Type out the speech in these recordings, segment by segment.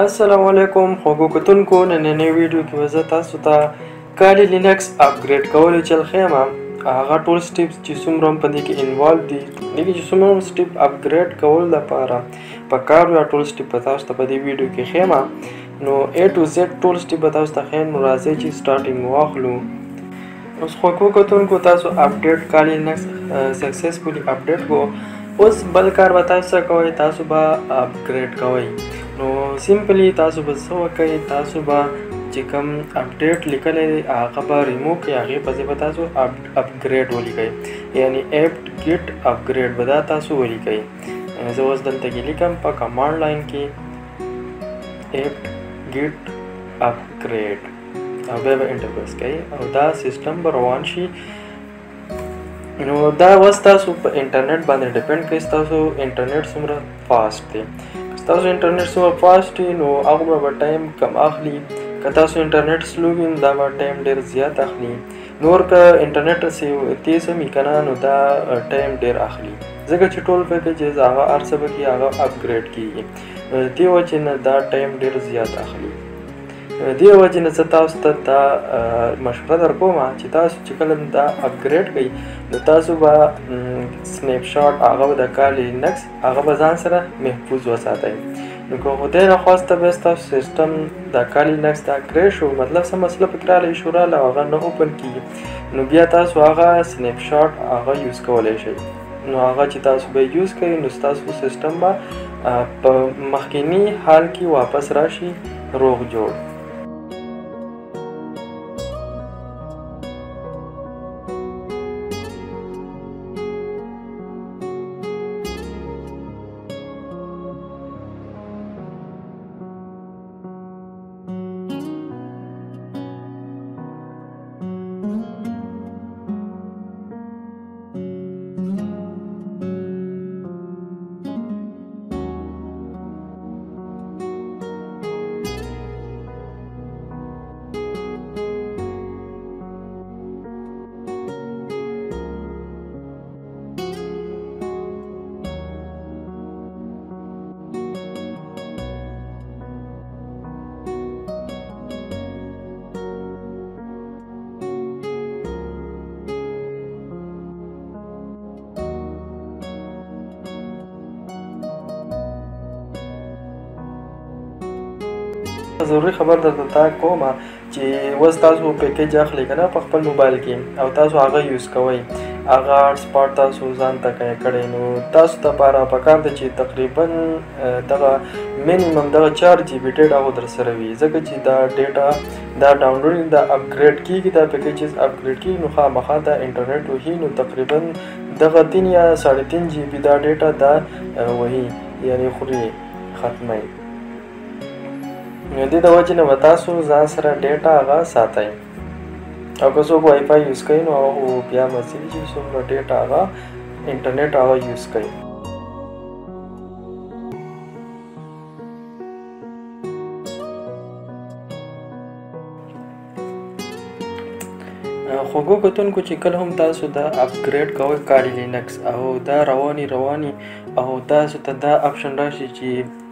Assalamualaikum, خوغو كتونكو ننني ویڈیو کې وزتا ستا کالی لینکس اپګریډ کول چل خیمه هغه ټول سټیپس چې څومره په دې کې انوالو دي دغه څومره سټیپ اپګریډ کول لپاره پکارو ټول سټیپ پتا ست په دې ویډیو کې خیمه نو A to Z ټول سټیپ پتا ست خیمه راځي چې سٹارټینګ واخلو اوس خوغو کتونکو تاسو اپډیټ کالی لینکس سکسسفلی اپډیټ کو उस बल कार बताई सकोई तासुबा अपग्रेड कोई नो सिंपली तासुबा सोकई तासुबा चिकम अपडेट लिखले आखबा रिमूव के आगे पसे बतासु अपग्रेड होली गई यानी एप्ट गिट अपग्रेड बताता सु होली गई ऐसे उस दल तक लिखम पा कमांड लाइन की एप्ट गिट अपग्रेड अब वेब इंटरफेस गई और दा सिस्टम बरवानशी نو دا واسطه سو انټرنیټ باندې ډیپند کوي تاسو انټرنیټ څومره فاست دی تاسو انټرنیټ څومره فاست نو هغه به ټایم کم اخلي کته سو انټرنیټ سلو وین دا به ټایم ډیر زیات اخلي نور که انټرنیټ سه تیز می کنه نو دا ټایم ډیر اخلي ځکه چې ټول پیکیج هغه ارسبه کی هغه اپګریډ کیږي دیو چې نه دا ټایم ډیر زیات اخلي دیو وجنه تاسو ته دا مشوره درکوم چې تاسو چې کله دا اپګریډ کړئ نو تاسو با سنیپ شاټ هغه د کالی لینکس هغه بزان سره محفوظ وساتئ نو که خدای نه خواسته به تاسو سیستم د کالی لینکس دا کریش او مطلب سم مسله فکر علی شورا لا هغه نه اوپن کیږي نو بیا تاسو هغه سنیپ شاټ هغه یوز کولای شئ نو هغه چې تاسو به یوز کړئ نو تاسو سیستم با په مخکنی حال کې واپس راشي روغ جوړ ضروری خبر درته کوم چې وس تاسو پیکیج اخلي کنه په خپل موبایل کې او تاسو هغه یوز کوئ هغه سپارت تاسو ځان ته کړئ نو تاسو ته پکار ده چې تقریبا دغه منیمم دغه 4 GB ډیټا و در سره وي ځکه چې دا ډیټا دا ډاونلوډ دا اپګریډ کیږي دا پیکیجز اپګریډ کیږي نو خامخا دا انټرنیټ وهي نو تقریبا دغه 3 یا 3.5 GB دا ډیټا دا وهي یعنی خوري ختمه نو دې د وژنه وتا سو ځان سره ډیټا هغه ساتای او که څوک وائی فای یوز کوي نو او بیا مزي چې څومره ډیټا هغه انټرنیټ هغه یوز کوي خوګو کتونکو چې کله هم تاسو دا اپګریډ کوئ کالی لینکس او دا رواني او تاسو ته دا اپشن راشي چې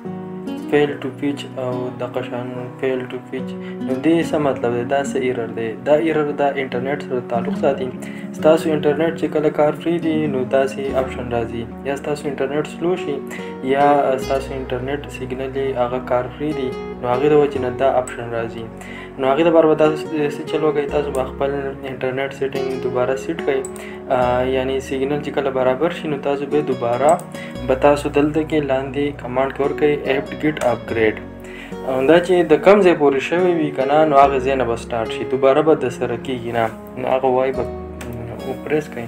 fail to fetch او د قشان fail to fetch نو دې څه مطلب دا څه ایرر دی دا ایرر دا انټرنیټ سره تعلق ساتي تاسو انټرنیټ چې کله کار فری دی نو تاسو اپشن راځي یا تاسو انټرنیټ سلو شي یا تاسو انټرنیټ سیګنل هغه کار فری دی نو هغه د وجه نه دا اپشن راځي نو هغه د بار وتا چې چلوګی تاسو خپل انټرنیټ سیټینګ دوباره سیټ کړئ یعنی سیګنل چې کله برابر شي نو تاسو به دوباره بتا سو دلته کې لاندې کمانډ کور کوي اپ ګیټ اپګریډ دا چې د کم ځای پورې شوی وي کنه نو هغه ځای نه به سټارټ شي دوباره به د سره کېږي نه هغه وایي به وپرس کوئ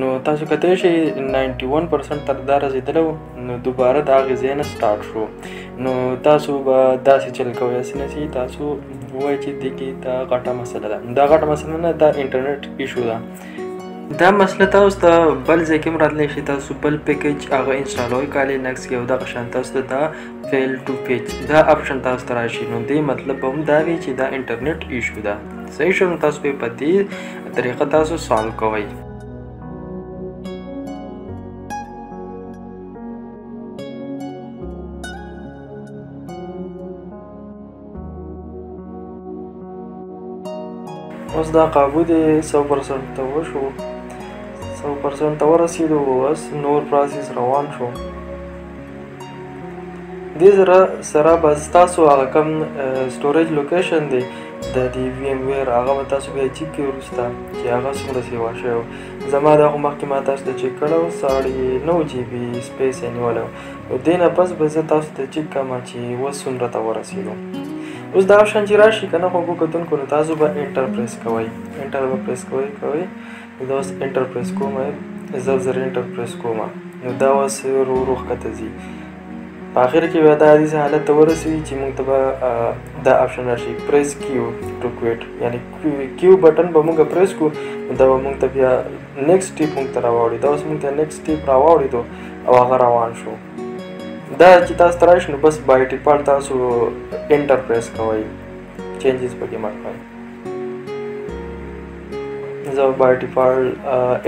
نو تاسو کتلی شئ 91% تر دا رسېدلی و نو دوباره د هغې ځای نه سټارټ شو نو تاسو به داسې چل کوئ هسې نه شي تاسو ووایئ چې دې کې دا غټه مسله ده دا غټه مسله نه دا انټرنیټ ایشو ده دا مسله تاسو ته بل ځای کې راتلی شي تاسو بل پیکیج هغه انسټالوي کالی لینکس کې او دغه شان تاسو ته دا فیل ټو فیچ دا اپشن تاسو ته راشي نو دې مطلب هم دا وي چې دا انټرنیټ ایشو ده صحیح شو نو تاسو په دې طریقه تاسو سالو کوئ اوس دا قابو دی 100% ته وشو، 100% ته ورسېدو. اوس نور پروسس روان شو. دې سره به ستاسو هغه کم سټوریج لوکیشن دی د دې وی ام ویر هغه به تاسو بیا چیک کړئ وروسته چې هغه څومره سیوا شوی. زما دا خو مخکې ما تاسو ته چیک کړی 9.9 GB سپیس یې نیولی. نو دې نه پس به زه تاسو ته چیک کړم چې اوس څومره ته ورسېدو. اوس دا شان چې راشي که نه خوږو کتونکو نو تاسو به انټر پریس کوئ، انټر به پریس کوئ. دا اوس انټر پریس کوم، زر زر انټر پریس کوم. نو دا اوس ورو ورو ښکته ځي. په اخر کې بیا دا داسې حالت ته ورسېږي چې موږ ته به دا آپشن راشي پریس کیو ټو کویټ، یعنې کیو بټن به موږ پریس کړو. نو دا به موږ ته بیا نیکسټ سټیپ موږ ته راواړي. دا اوس موږ ته نیکسټ سټیپ راواړېدو او هغه روان شو. دا چې تاسو ته راشي نو بس بای ډیفالټ تاسو انټر پریس کوئ، چینجز پکې مه کوئ. زه بای ډیفالټ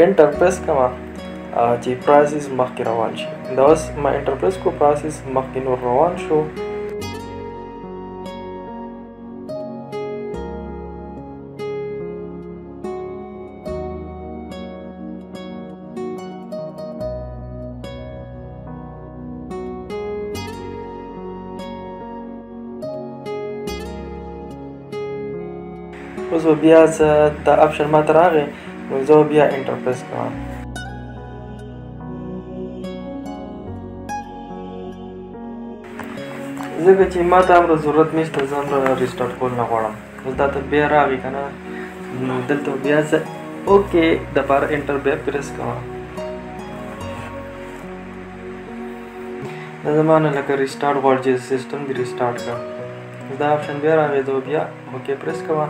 انټر پریس کوم چې پروسس مخکې روان شي. دا اوس ما انټر پریس کو، پروسس مخکې نور روان شو. اوس بیا دا آپشن ماته راغی، نو زه بیا انټر پریس کوم. ځکه چې ما ته همره ضرورت نشته، زه همره ریسټارټ کول نه غواړم. اوس دا ته بیا راغی که نه، نو دلته بیا زه اوکې دپاره انټر بیا پریس کوم. دا زما نه لکه ریسټارټ غواړي چې سیسټم دې ریسټارټ کړه. دا آپشن بیا راغی، زه بیا اوکې پریس کوم.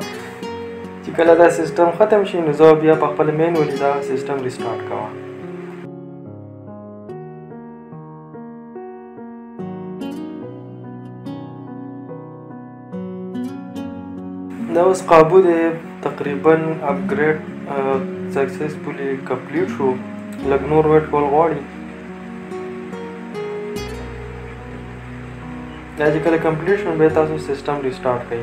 چې کله دا سیسټم ختم شي نو زه بیا په خپل مینولي دا سیسټم ریسټارټ کوم. دا اوس قابو دی تقریبا اپګریډ سکسیسفلی کمپلیټ شو. لږ نور ویټ کول غواړي. دا چې کله کمپلیټ شو نو بیا تاسو سیسټم ریسټارټ کړئ.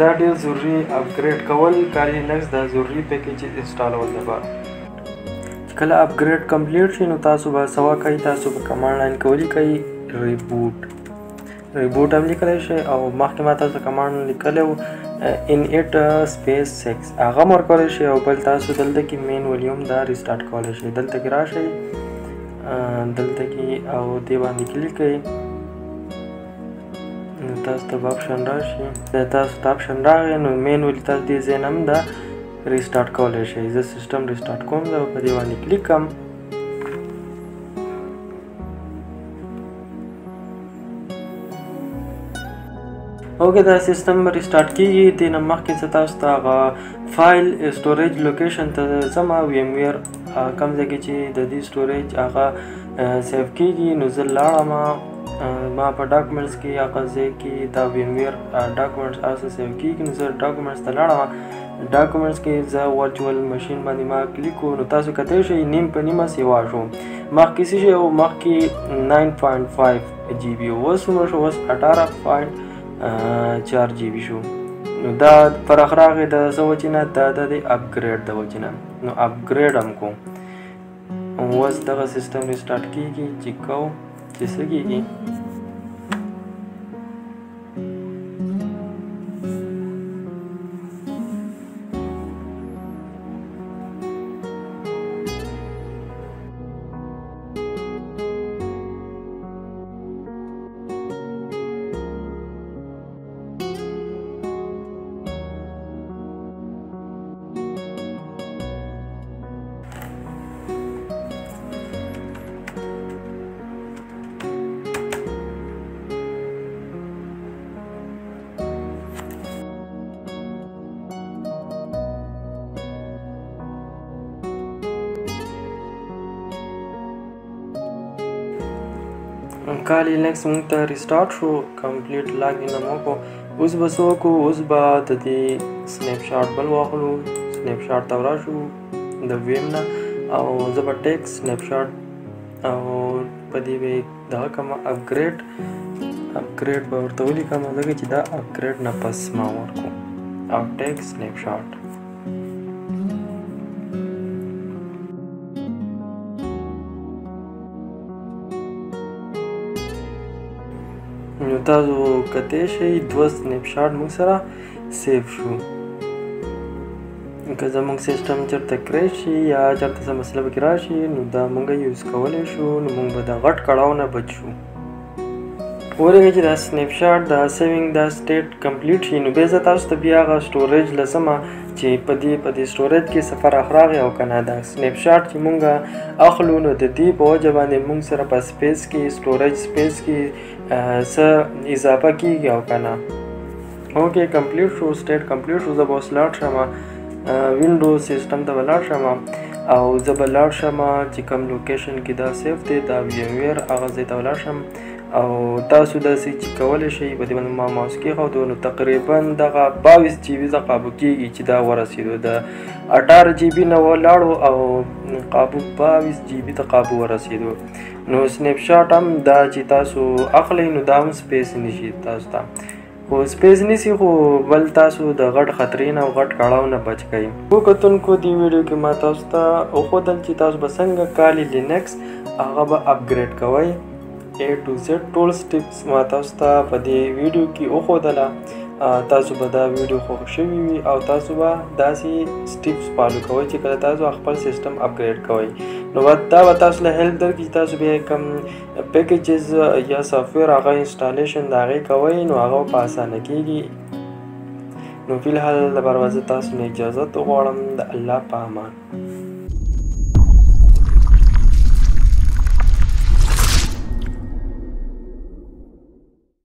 دا ډېر ضروري اپګریډ کول کالی لینکس دا ضروري پیکیجز انسټالول ده. چې کله اپګریډ کمپلیټ شي نو تاسو به سوا کوي، تاسو به کمانډ لاین کولی کوي ریبوټ هم لیکلی شئ. او مخکې ما تاسو کمانډ لیکلی و init space 6 هغه هم ورکولی شئ. او بل تاسو دلته کې مینولي هم دا ریسټارټ کولی شئ. دلته کې راشئ، دلته کې او دې باندې کلیک کوئ. تاسو ته آپشن راشي، دا تاسو ته آپشن راغی نو مینولي تاسو دې ځای نه هم دا ریسټارټ کولی شئ. زه سیسټم ریسټارټ کوم، زه په دې باندې کلیک کوم. اوکې دا سیسټم ریسټارټ کېږي. دې نه مخکې زه تاسو ته هغه فایل سټوریج لوکیشن ته ځم. وی ایم ویر کوم ځای کې چې د دې سټوریج هغه سیو کېږي نو زه لاړم. ما په ډاکومنټس کې یا قضیه کې دا وی ایم ویر ډاکومنټس هغه سیو کېږي. نو زه ډاکومنټس ته لاړم. ډاکومنټس کې زه ورچوال مشین باندې ما کلیک کړو. نو تاسو کتلی شئ نیم په نیمه سیوا شو. مخکې څه شی و؟ مخکې 9.5 GB اوس څومره شو؟ اوس 18.4 GB شو. نو دا فرق راغی د څه وجې نه؟ دا د دې اپګریډ د وجې نه. نو اپګریډ هم کوم. اوس دغه سیسټم ریسټارټ کېږي چې کوو څه کېږي. کالی لینکس موږ ته ریسټارټ شو، کمپلیټ لاګین هم وکړو. اوس به څه وکړو؟ اوس به د دې سنیپ شاټ بل واخلو. سنیپ شاټ ته ورشو د ویم نه او زه به ټیک سنیپ شاټ او په دې به دغه کومه اپګریډ upgrade بورتولي كما ذكرت ده upgrade نبص ما وركو أو take snapshot. نتازو كتيشي دو snapshot مكسرة save شو. كذا مونږ سیستم چرته کرشي یا چرته څه مسله وکراشي نو دا مونږ یوز کولای شو نو مونږ به دا غټ کړهو نه بچو ورغه چې دا سنیپ شاټ دا سیوینګ دا سټیټ کمپلیټ شي نو به زه تاسو ته بیا غا سټوریج لسمه چې په دې سټوریج کې سفر اخراغ او کنه دا سنیپ شاټ چې مونږ اخلو نو د دې په وجه باندې مونږ سره په سپیس کې سټوریج سپیس کې څه اضافه کیږي او کنه اوکې کمپلیټ شو سټیټ کمپلیټ شو زه بوس لاټ شمه وینډوز سیستم ته ولاړ شم او زه به لاړ شم چې کوم لوکیشن کې دا سیف دی دا ویم ویر هغه ځای ته ولاړ شم او تاسو داسې چې کولی شئ په دې باندې ما ماوس کېښودو نو تقریبا دغه 22 GB ته قابو کېږي چې دا ورسېدو د 18 GB نه ولاړو او قابو 22 GB ته قابو ورسېدو نو سنیپ شاټ هم دا چې تاسو اخلئ نو دا هم سپیس نیسي تاسو ته خو سپیس نیسی خو بل تاسو د غټ خطرین او غټ کړاو نه بچ کئ خو کتونکو دی ویډیو کې ما تاسو ته وښودل چې تاسو به څنګه کالی لینکس هغه به اپګریډ کوئ A to Z ټولز ټیپس ما تاسو ته په دې ویډیو کې وښودله تاسو به دا ویډیو خوښ شوي وي او تاسو به داسې ټیپس فالو کوئ چې کله تاسو خپل سیستم اپګریډ کوئ نو دا به تاسو له هیلپ درکړي چې تاسو بیا کوم پیکیجز یا سافټویر هغه انسټالیشن د هغې کوئ نو هغه په اسانه کیږي نو فلحال لپاره زه تاسو نه اجازت وغواړم د الله په امان.